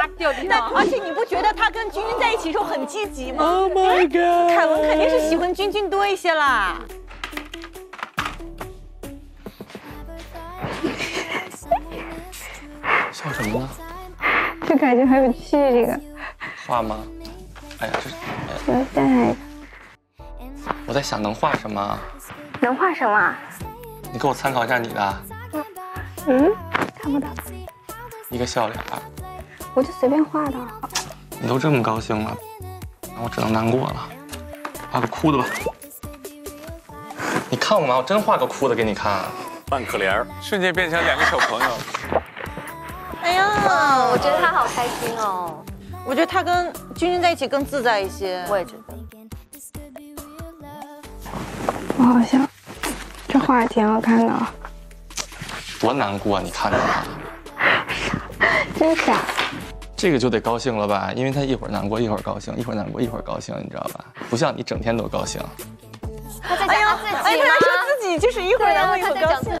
啪掉地上。而且你不觉得他跟君君在一起的时候很积极吗 ？Oh my god！ 凯文肯定是喜欢君君多一些啦。笑什么呢？就感觉很有趣，这个画吗？哎呀，这再来一个。 我在想能画什么？能画什么？你给我参考一下你的。嗯，看不到。一个笑脸。我就随便画的。你都这么高兴了，那我只能难过了。画个哭的吧。你看我吗？我真画个哭的给你看。扮可怜，瞬间变成两个小朋友。哎呀，我觉得他好开心哦。我觉得他跟君君在一起更自在一些。我也觉得。 我好像，这画挺好看的啊。多难过啊！你看着他，真傻。这个就得高兴了吧？因为他一会儿难过，一会儿高兴，一会儿难过，一会儿高兴，你知道吧？不像你整天都高兴。他在讲他自己吗？他说自己就是一会儿难过，一会儿高兴。